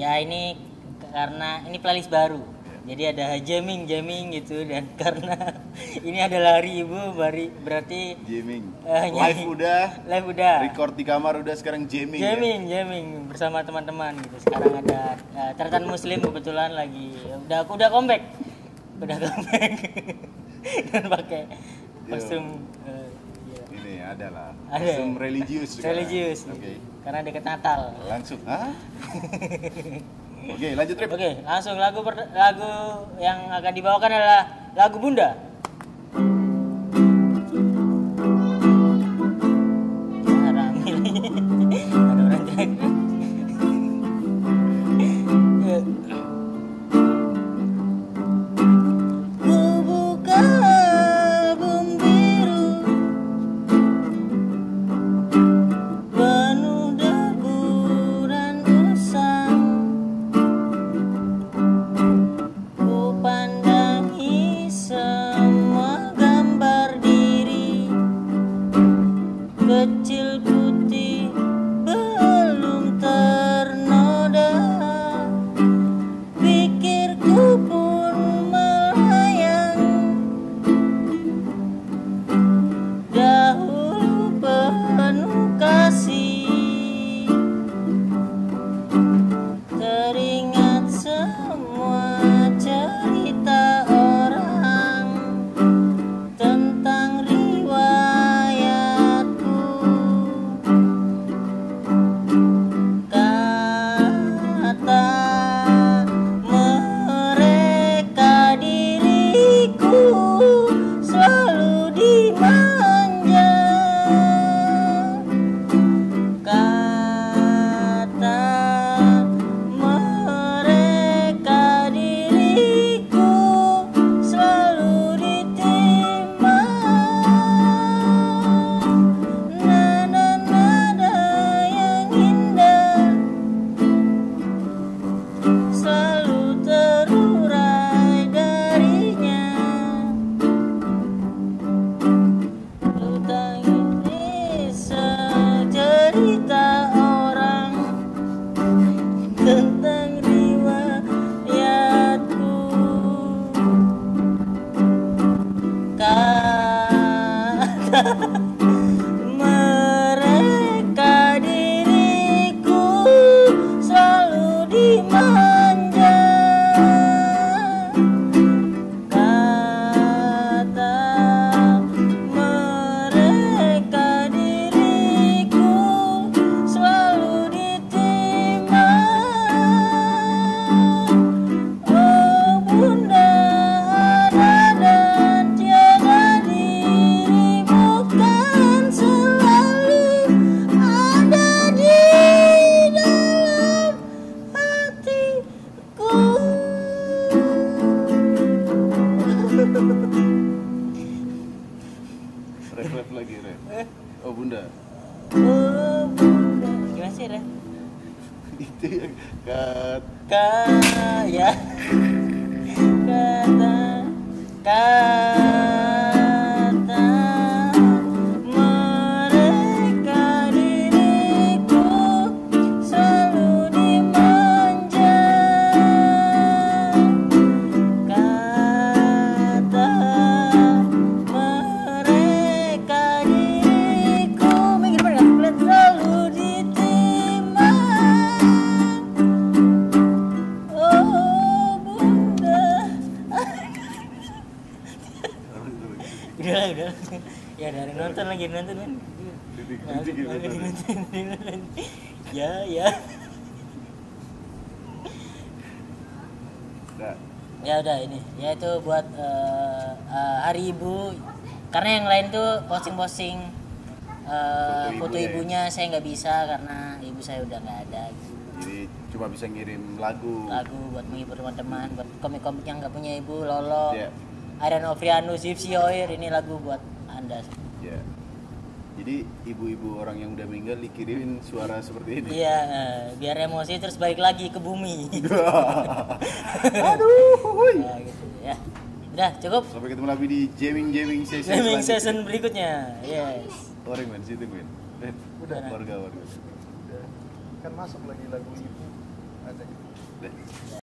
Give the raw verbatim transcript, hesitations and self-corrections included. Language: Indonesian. Ya ini karena ini playlist baru. Jadi ada jamming jamming gitu, dan karena ini adalah hari ibu bari, berarti jamming. Uh, live udah, live udah. Record di kamar udah, sekarang jamming. Jamming ya? Jamming bersama teman-teman gitu. Sekarang ada uh, Tretan Muslim kebetulan lagi. Udah aku udah comeback. Udah comeback. Dan pakai kostum uh, yeah. Ini adalah kostum ada. religius. Religius. Oke. Okay. Karena dekat Natal. Langsung, ah? Oke, lanjut Trip. Oke, langsung lagu per, lagu yang akan dibawakan adalah lagu Bunda. Ramil. Ada orang jelek. Kecil putih belum ternoda, pikirku pun melayang. Dahulu penuh kasih, teringat semua cerita orang tentang mereka, diriku selalu dimanja. Kata mereka, diriku selalu ditimang. Oh Bunda, ref-ref lagi ref. Oh Bunda. Oh Bunda. Gimana sih ref? Itu yang kat. Kat ya. Kata kat. Ya dari nonton lagi nonton kan. Ya ya. Ya udah ini. Ya itu buat uh, uh, hari ibu. Karena yang lain tuh posting-posting uh, foto, ibu foto ibunya ya. Saya nggak bisa karena ibu saya udah nggak ada. Gitu. Jadi cuma bisa ngirim lagu. Lagu buat menghibur teman-teman, buat komik-komik yang nggak punya ibu, Lolo. Yeah. Aran Ofrianus, Gypsy Oir, ini lagu buat Anda. Ya. Jadi ibu-ibu orang yang udah meninggal dikirimin suara seperti ini. Iya, biar emosi terus balik lagi ke bumi. Aduh, hui. Ya gitu ya. Udah, cukup. Sampai ketemu lagi di jamming-jamming session. Jamming session berikutnya. Yes. Orang men situ, men. Udah warga-warga. Kan masuk lagi lagu ibu.